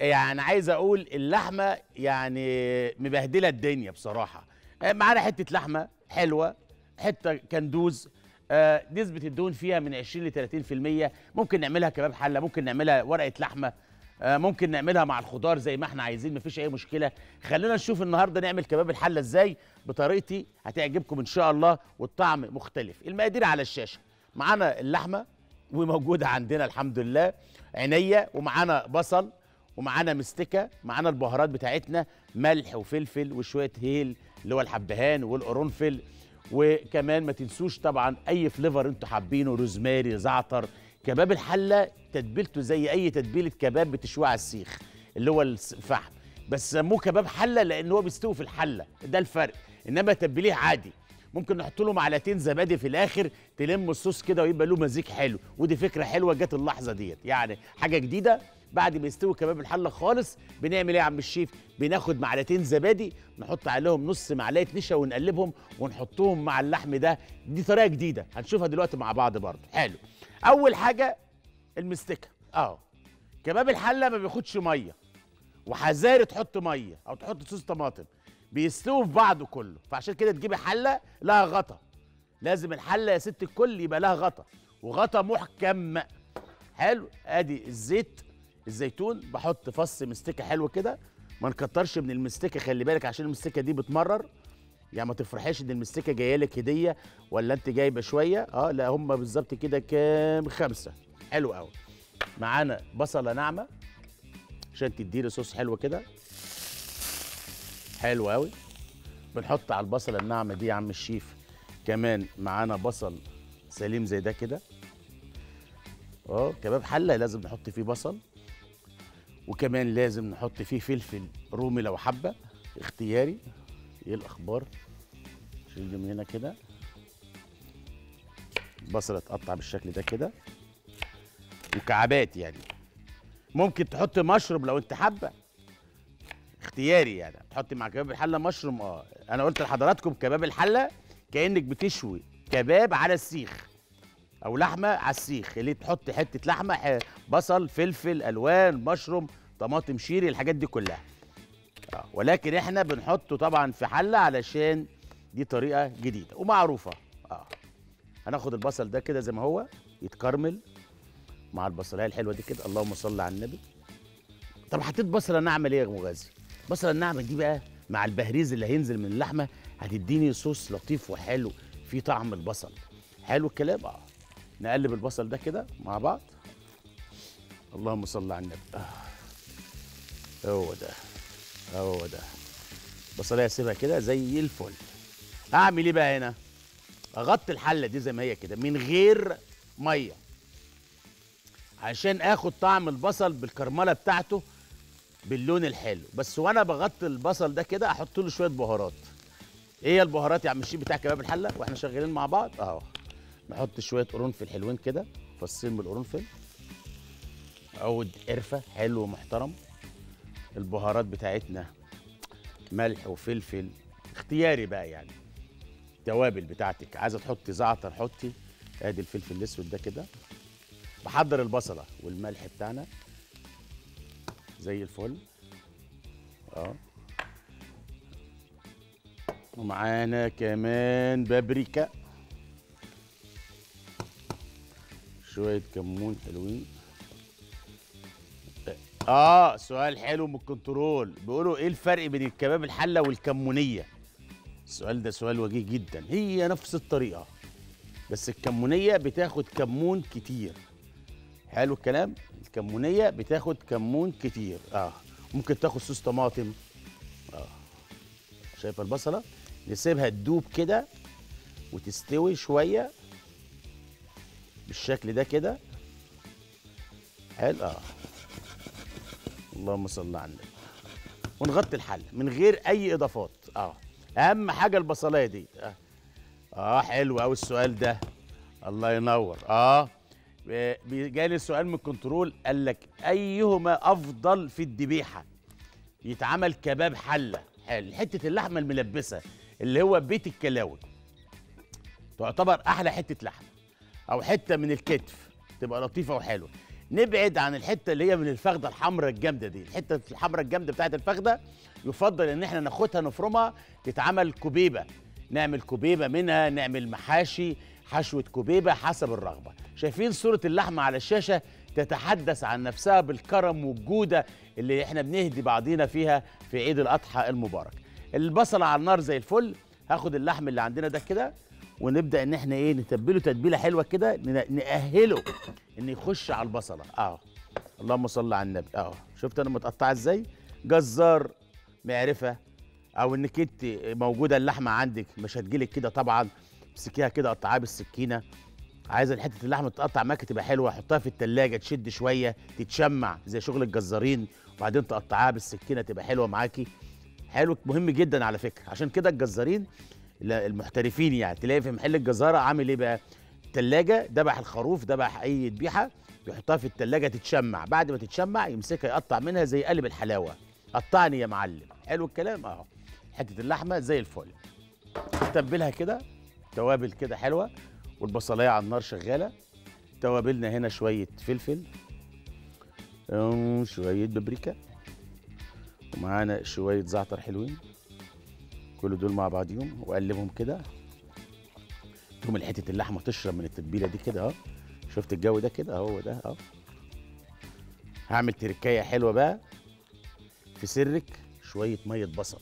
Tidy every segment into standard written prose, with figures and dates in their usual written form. يعني عايز اقول اللحمه يعني مبهدله الدنيا بصراحه. معانا حته لحمه حلوه، حته كندوز، نسبه الدهون فيها من 20 ل 30%، ممكن نعملها كباب حله، ممكن نعملها ورقه لحمه، ممكن نعملها مع الخضار زي ما احنا عايزين، مفيش اي مشكله. خلينا نشوف النهارده نعمل كباب الحله ازاي بطريقتي، هتعجبكم ان شاء الله والطعم مختلف. المقادير على الشاشه. معانا اللحمه وموجوده عندنا الحمد لله، عينيه، ومعانا بصل، ومعانا مستكه، معانا البهارات بتاعتنا، ملح وفلفل وشويه هيل اللي هو الحبهان والقرنفل، وكمان ما تنسوش طبعا اي فليفر انتوا حابينه، روزماري، زعتر. كباب الحله تتبيلته زي اي تتبيله كباب بتشويه على السيخ اللي هو الفحم، بس سموه كباب حله لان هو بيستوي في الحله، ده الفرق. انما تتبيليه عادي، ممكن نحط له معلقتين زبادي في الاخر تلم الصوص كده ويبقى له مزيج حلو. ودي فكره حلوه جت اللحظه ديت، يعني حاجه جديده. بعد ما يستوي كباب الحله خالص بنعمل ايه يا عم الشيف؟ بناخد معلقتين زبادي نحط عليهم نص معلقه نشا ونقلبهم ونحطهم مع اللحم ده. دي طريقه جديده هنشوفها دلوقتي مع بعض برضه. حلو. اول حاجه المستكه. كباب الحله ما بياخدش ميه، وحذاري تحط ميه او تحط صوص طماطم، بيستوي في بعضه كله. فعشان كده تجيبي حله لها غطا، لازم الحله يا ست الكل يبقى لها غطا، وغطا محكم. حلو. ادي الزيت، الزيتون، بحط فص مستكه حلو كده، ما نكترش من المستكه، خلي بالك عشان المستكه دي بتمرر، يعني ما تفرحيش ان المستكه جايه لك هديه ولا انت جايبه شويه، لا هم بالظبط كده كام؟ 5. حلو قوي. معانا بصله ناعمه عشان تديله صوص حلو كده. حلو قوي. بنحط على البصله الناعمه دي يا عم الشيف كمان معانا بصل سليم زي ده كده. كباب حله لازم نحط فيه بصل، وكمان لازم نحط فيه فلفل رومي لو حبه اختياري. ايه الاخبار؟ شيل من هنا كده. البصله تقطع بالشكل ده كده مكعبات، يعني ممكن تحط مشروم لو انت حابه، اختياري يعني تحطي مع كباب الحله مشروم. انا قلت لحضراتكم كباب الحله كانك بتشوي كباب على السيخ او لحمه على السيخ، اللي تحط حته لحمه، بصل، فلفل الوان، مشروم، طماطم شيري، الحاجات دي كلها. ولكن احنا بنحطه طبعا في حله علشان دي طريقه جديده ومعروفه. هناخد البصل ده كده زي ما هو يتكرمل مع البصلايه الحلوه دي كده، اللهم صل على النبي. طب حطيت بصله ناعمه ليه يا مغازي؟ البصله الناعمه دي بقى مع البهريز اللي هينزل من اللحمه هتديني صوص لطيف وحلو فيه طعم البصل. حلو الكلام. نقلب البصل ده كده مع بعض، اللهم صل على النبي. هو ده هو ده. البصلايه اسيبها كده زي الفل. هعمل ايه بقى هنا؟ اغطي الحله دي زي ما هي كده من غير ميه عشان اخد طعم البصل بالكرمله بتاعته باللون الحلو. بس وانا بغطي البصل ده كده احط له شويه بهارات. ايه البهارات يا عم الشيف بتاع كباب الحله واحنا شغالين مع بعض؟ نحط شويه قرنفل حلوين كده، فصين من القرنفل، عود قرفه حلو ومحترم. البهارات بتاعتنا ملح وفلفل اختياري بقى، يعني التوابل بتاعتك، عايزه تحطي زعتر حطي. ادي الفلفل الاسود ده كده. بحضر البصله والملح بتاعنا زي الفل. ومعانا كمان بابريكا، شويه كمون حلوين. سؤال حلو من الكنترول، بيقولوا ايه الفرق بين الكباب الحله والكمونيه؟ السؤال ده سؤال وجيه جدا. هي نفس الطريقه، بس الكمونيه بتاخد كمون كتير. حلو الكلام. الكمونيه بتاخد كمون كتير. ممكن تاخد صوص طماطم. شايفه البصله؟ نسيبها تدوب كده وتستوي شويه بالشكل ده كده. حلو. اللهم صل على النبي. ونغطي الحله من غير اي اضافات. اهم حاجه البصلايه دي. حلو قوي السؤال ده، الله ينور. جالي سؤال من الكنترول قال لك ايهما افضل في الذبيحه يتعمل كباب حله؟ حلو. حته اللحمه الملبسه اللي هو بيت الكلاوي تعتبر احلى حته لحمه، او حته من الكتف تبقى لطيفه وحلوه. نبعد عن الحته اللي هي من الفخده الحمراء الجامده دي. الحته الحمراء الجامده بتاعت الفخده يفضل ان احنا ناخدها نفرمها تتعمل كبيبه، نعمل كبيبه منها، نعمل محاشي، حشوه كبيبه حسب الرغبه. شايفين صوره اللحمه على الشاشه تتحدث عن نفسها بالكرم والجوده اللي احنا بنهدي بعضينا فيها في عيد الاضحى المبارك. البصله على النار زي الفل، هاخد اللحم اللي عندنا ده كده ونبدا ان احنا ايه نتبله تتبيله حلوه كده، ناهله ان يخش على البصله اهو. اللهم صل على النبي اهو. شفت انا متقطعه ازاي؟ جزار معرفه او انك انت موجوده اللحمه عندك مش هتجيلك كده طبعا، امسكيها كده قطعها بالسكينه. عايزه حته اللحمه تتقطع معاكي تبقى حلوه، حطها في التلاجة تشد شويه تتشمع زي شغل الجزارين، وبعدين تقطعها بالسكينه تبقى حلوه معاكي. حلو، مهم جدا على فكره، عشان كده الجزارين المحترفين يعني تلاقي في محل الجزاره عامل ايه بقى؟ التلاجة دبح الخروف دبح اي ذبيحه يحطها في التلاجة تتشمع، بعد ما تتشمع يمسكها يقطع منها زي قالب الحلاوه. قطعني يا معلم. حلو الكلام اهو. حته اللحمه زي الفل، تتبلها كده توابل كده حلوه، والبصلايه على النار شغاله. توابلنا هنا شويه فلفل وشويه بابريكا ومعانا شويه زعتر حلوين، كل دول مع بعضيهم وقلبهم كده. تقوم الحته اللحمه تشرب من التتبيله دي كده اهو. شفت الجو ده كده اهو ده اهو. هعمل تركايه حلوه بقى في سرك، شويه ميه بصل،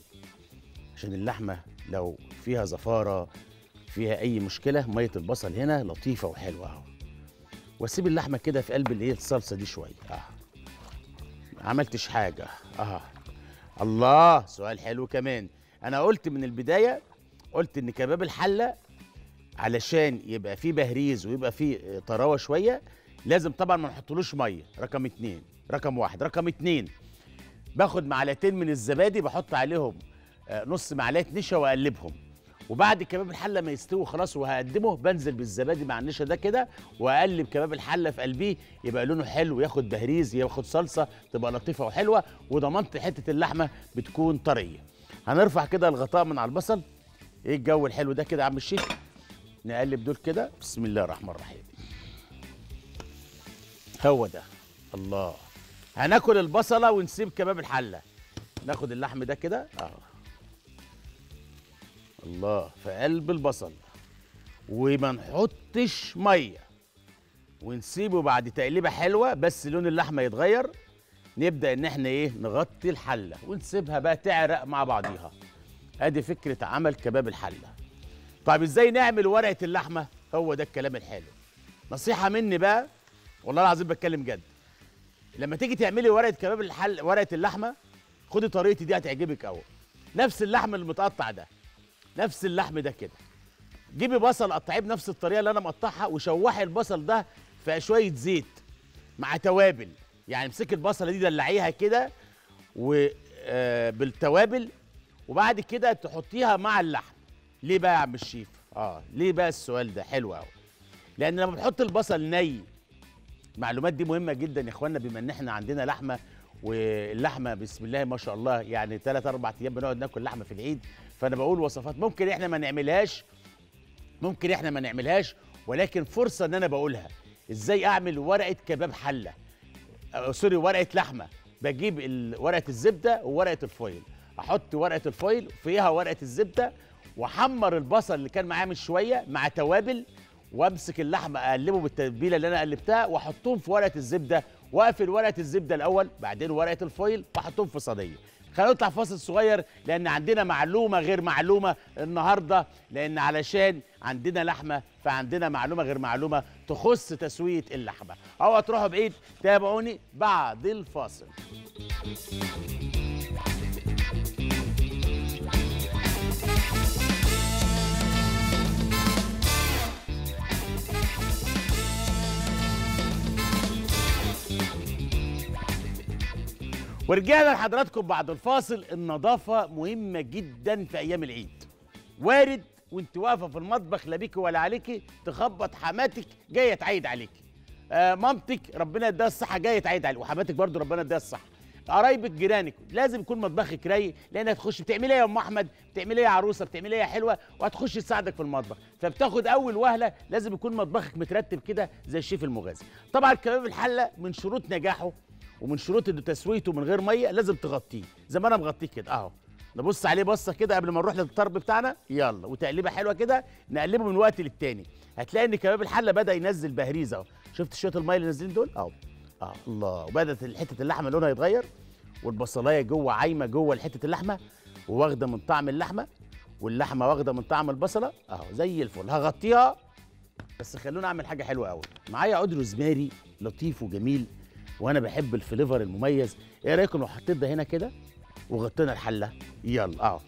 عشان اللحمه لو فيها زفاره فيها اي مشكله ميه البصل هنا لطيفه وحلوه اهو. واسيب اللحمه كده في قلب الايه الصلصه دي شويه اهو. ما عملتش حاجه اهو. الله، سؤال حلو كمان. انا قلت من البدايه قلت ان كباب الحله علشان يبقى فيه بهريز ويبقى فيه طراوه شويه لازم طبعا ما نحطلوش ميه. رقم اتنين، رقم واحد. رقم اتنين، باخد معلقتين من الزبادي بحط عليهم نص معلقه نشا واقلبهم، وبعد كباب الحله ما يستوي خلاص وهقدمه بنزل بالزبادي مع النشا ده كده واقلب كباب الحله في قلبيه، يبقى لونه حلو، ياخد بهريز، ياخد صلصه تبقى لطيفه وحلوه، وضمنت حته اللحمه بتكون طريه. هنرفع كده الغطاء من على البصل. ايه الجو الحلو ده كده يا عم الشيخ؟ نقلب دول كده. بسم الله الرحمن الرحيم. هو ده. الله. هناكل البصله ونسيب كباب الحله. ناخد اللحم ده كده اهو. الله، في قلب البصل، وما نحطش ميه، ونسيبه بعد تقليبه حلوه بس لون اللحمه يتغير. نبدا ان احنا ايه نغطي الحله ونسيبها بقى تعرق مع بعضيها. ادي فكره عمل كباب الحله. طيب ازاي نعمل ورقه اللحمه؟ هو ده الكلام الحلو. نصيحه مني بقى، والله العظيم بتكلم جد، لما تيجي تعملي ورقه كباب الحله ورقه اللحمه خدي طريقتي دي هتعجبك قوي. نفس اللحم المتقطع ده، نفس اللحم ده كده، جيبي بصل قطعيه بنفس الطريقه اللي انا مقطعها، وشوحي البصل ده في شويه زيت مع توابل. يعني امسكي البصله دي دلعيها كده وبالتوابل، وبعد كده تحطيها مع اللحم. ليه بقى يا عم الشيف؟ ليه بقى السؤال ده حلو قوي؟ لان لما بنحط البصل ني، المعلومات دي مهمه جدا يا اخوانا، بما ان احنا عندنا لحمه، واللحمه بسم الله ما شاء الله يعني 3-4 ايام بنقعد ناكل لحمه في العيد، فانا بقول وصفات ممكن احنا ما نعملهاش، ولكن فرصه ان انا بقولها. ازاي اعمل ورقه كباب حله؟ سوري، ورقه لحمه. بجيب ورقه الزبده وورقه الفويل، احط ورقه الفويل فيها ورقه الزبده، واحمر البصل اللي كان معاه من شويه مع توابل، وامسك اللحمه اقلبه بالتتبيله اللي انا قلبتها، واحطهم في ورقه الزبده، واقفل ورقه الزبده الاول بعدين ورقه الفويل، واحطهم في صينيه. خلينا نطلع فاصل صغير، لان عندنا معلومه غير معلومه النهارده، لان علشان عندنا لحمه فعندنا معلومه غير معلومه تخص تسويه اللحمه. اوعوا تروحوا بعيد، تابعوني بعد الفاصل. ورجعنا لحضراتكم بعد الفاصل. النظافة مهمة جدا في أيام العيد. وارد وانت واقفة في المطبخ لا بيكي ولا عليكي تخبط حماتك جاية تعيد عليكي، مامتك ربنا يديها الصحة جاية تعيد عليكي، وحماتك برضو ربنا يديها الصحة، قرايبك جيرانك، لازم يكون مطبخك رايق، لان هتخش بتعمل ايه يا ام احمد؟ بتعمل ايه يا عروسه؟ بتعمل ايه يا حلوه؟ وهتخش تساعدك في المطبخ، فبتاخد اول وهله لازم يكون مطبخك مترتب كده زي الشيف المغازي. طبعا كباب الحله من شروط نجاحه ومن شروط انه تسويته من غير ميه لازم تغطيه، زي ما انا مغطيه كده اهو. نبص عليه بصه كده قبل ما نروح للطرب بتاعنا، يلا وتقليبه حلوه كده، نقلبه من وقت للتاني، هتلاقي ان كباب الحله بدا ينزل بهريز اهو، شفت شويه الميه اللي نازلين دول اهو. الله، وبدات حته اللحمه لونها يتغير، والبصلايه جوه عايمه جوه حته اللحمه، وواخده من طعم اللحمه، واللحمه واخده من طعم البصله اهو زي الفل. هغطيها بس خلونا اعمل حاجه حلوه قوي، معايا عود روزماري لطيف وجميل، وانا بحب الفليفر المميز. ايه رايكم لو حطيت ده هنا كده وغطينا الحله؟ يلا اهو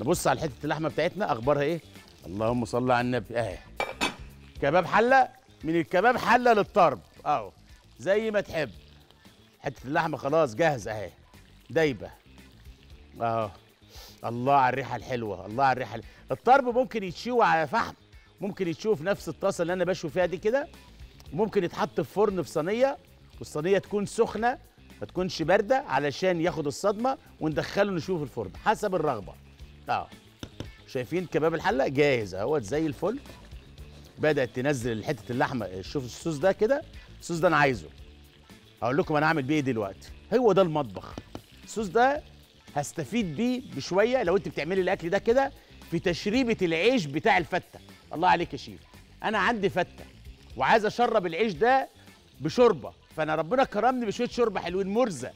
نبص على حته اللحمه بتاعتنا اخبارها ايه. اللهم صل على النبي اهي، كباب حله، من الكباب حله للطرب اهو زي ما تحب. حته اللحمه خلاص جاهزه اهي دايبه اهو. الله على الريحه الحلوه، الله على الريحه. الطرب ممكن يتشوي على فحم، ممكن يتشوي في نفس الطاسه اللي انا بشوي فيها دي كده، ممكن يتحط في فرن في صينيه، والصينيه تكون سخنه ما تكونش بارده علشان ياخد الصدمه، وندخله نشوف الفرن حسب الرغبه. شايفين كباب الحله جاهز اهوت زي الفل، بدات تنزل حته اللحمه. شوف الصوص ده كده، الصوص ده انا عايزه، هقول لكم انا هعمل بيه ايه دلوقتي. هو ده المطبخ، الصوص ده هستفيد بيه بشويه لو انت بتعملي الاكل ده كده في تشريبه العيش بتاع الفته. الله عليك يا شيف، انا عندي فته وعايز اشرب العيش ده بشوربه، فانا ربنا كرمني بشويه شوربه حلوين مرزه،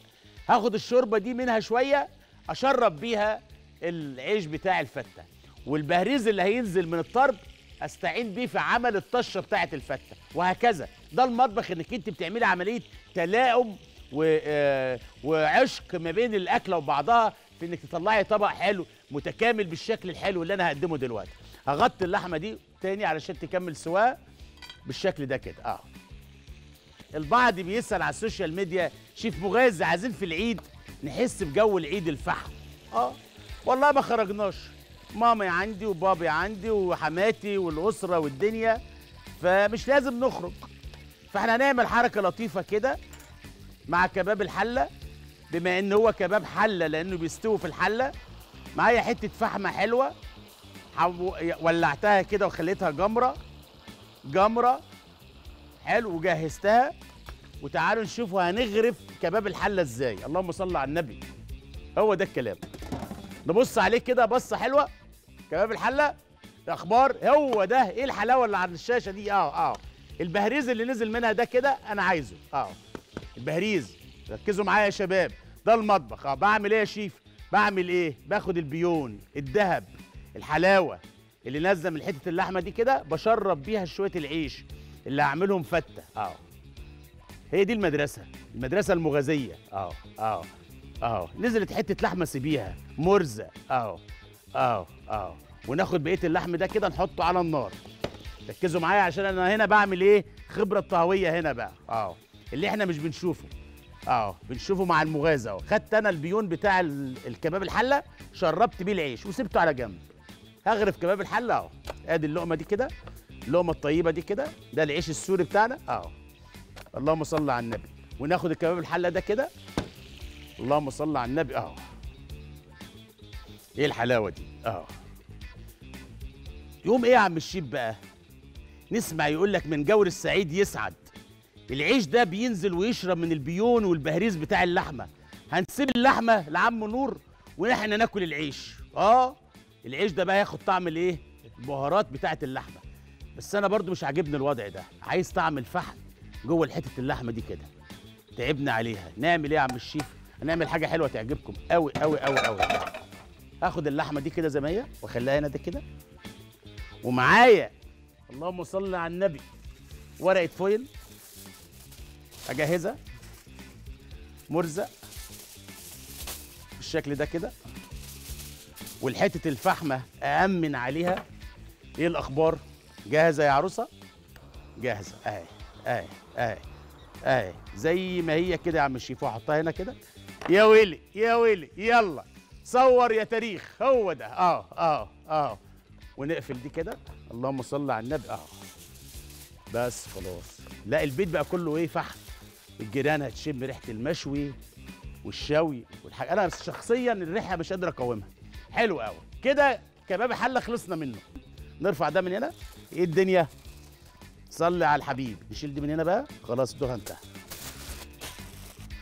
هاخد الشوربه دي منها شويه اشرب بيها العيش بتاع الفته، والبهريز اللي هينزل من الطرب استعين بيه في عمل الطشه بتاعه الفته، وهكذا. ده المطبخ، انك انت بتعملي عمليه تلاؤم وعشق ما بين الاكله وبعضها، في انك تطلعي طبق حلو متكامل بالشكل الحلو اللي انا هقدمه دلوقتي. هغطي اللحمه دي تاني علشان تكمل سواها بالشكل ده كده اهو. البعض بيسال على السوشيال ميديا، شيف مغازي عايزين في العيد نحس بجو العيد الفحم. والله ما خرجناش، مامي عندي وبابي عندي وحماتي والاسره والدنيا، فمش لازم نخرج، فاحنا هنعمل حركه لطيفه كده مع كباب الحله. بما ان هو كباب حله لانه بيستوي في الحله، معايا حته فحمه حلوه ولعتها كده وخليتها جمره حلو، وجهزتها، وتعالوا نشوفوا هنغرف كباب الحله ازاي. اللهم صل على النبي، هو ده الكلام. نبص عليه كده بصه حلوه، كباب الحله اخبار، هو ده. ايه الحلاوه اللي على الشاشه دي؟ البهريز اللي نزل منها ده كده انا عايزه البهريز. ركزوا معايا يا شباب، ده المطبخ. بعمل ايه يا شيف؟ بعمل ايه؟ باخد البيون الذهب الحلاوه اللي نازله من حته اللحمه دي كده، بشرب بيها شويه العيش اللي هعملهم فته. هي دي المدرسه المغازيه. نزلت حته لحمه سيبيها مرزه وناخد بقيه اللحم ده كده نحطه على النار. ركزوا معايا عشان انا هنا بعمل ايه؟ خبره طهويه هنا بقى، اللي احنا مش بنشوفه، بنشوفه مع المغازي اهو. خدت انا البيون بتاع الكباب الحله، شربت بيه العيش وسبته على جنب. هغرف كباب الحله اهو، ادي اللقمه دي كده، اللقمه الطيبه دي كده، ده العيش السوري بتاعنا اللهم صل على النبي. وناخد الكباب الحله ده كده، اللهم صل على النبي ايه الحلاوه دي يوم ايه يا عم الشيف بقى؟ نسمع يقول لك من جور السعيد يسعد. العيش ده بينزل ويشرب من البيون والبهريز بتاع اللحمه، هنسيب اللحمه لعم نور ونحن ناكل العيش. العيش ده بقى هياخد طعم الايه؟ البهارات بتاعه اللحمه. بس انا برضو مش عاجبني الوضع ده، عايز طعم الفحم جوه حته اللحمه دي كده، تعبنا عليها. نعمل ايه يا عم الشيف؟ هنعمل حاجه حلوه تعجبكم قوي قوي قوي قوي. هاخد اللحمه دي كده زي ما هي واخليها هنا ده كده، ومعايا اللهم صل على النبي ورقه فويل اجهزها مرزق بالشكل ده كده، والحته الفحمه اامن عليها. ايه الاخبار؟ جاهزه يا عروسه؟ جاهزه اهي اهي اهي اهي زي ما هي كده يا عم الشيف، واحطها هنا كده. يا ويلي يا ويلي، يلا صور يا تاريخ، هو ده. ونقفل دي كده، اللهم صل على النبي. بس خلاص، لا البيت بقى كله ايه؟ فحم. الجيران هتشم ريحه المشوي، والشوي والحاجة. انا شخصيا الريحه مش قادر اقاومها. حلو قوي كده، كباب حله خلصنا منه. نرفع ده من هنا. ايه الدنيا، صلي على الحبيب. نشيل دي من هنا بقى، خلاص الدوخه انتهى.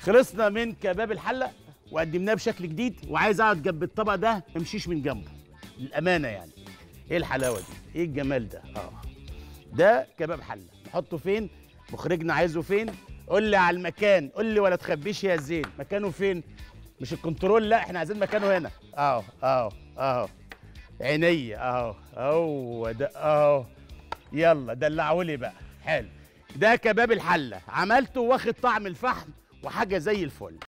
خلصنا من كباب الحله وقدمناه بشكل جديد. وعايز اقعد جنب الطبق ده، ما امشيش من جنبه للامانه يعني. ايه الحلاوه دي، ايه الجمال ده. ده كباب حله. نحطه فين، مخرجنا عايزه فين؟ قول لي على المكان، قول لي ولا تخبيش يا زين. مكانه فين؟ مش الكنترول، لا احنا عايزين مكانه هنا. اهو عينيا، اهو هو ده، اهو. يلا دلعوا لي بقى. حلو، ده كباب الحله عملته واخد طعم الفحم وحاجه زي الفل.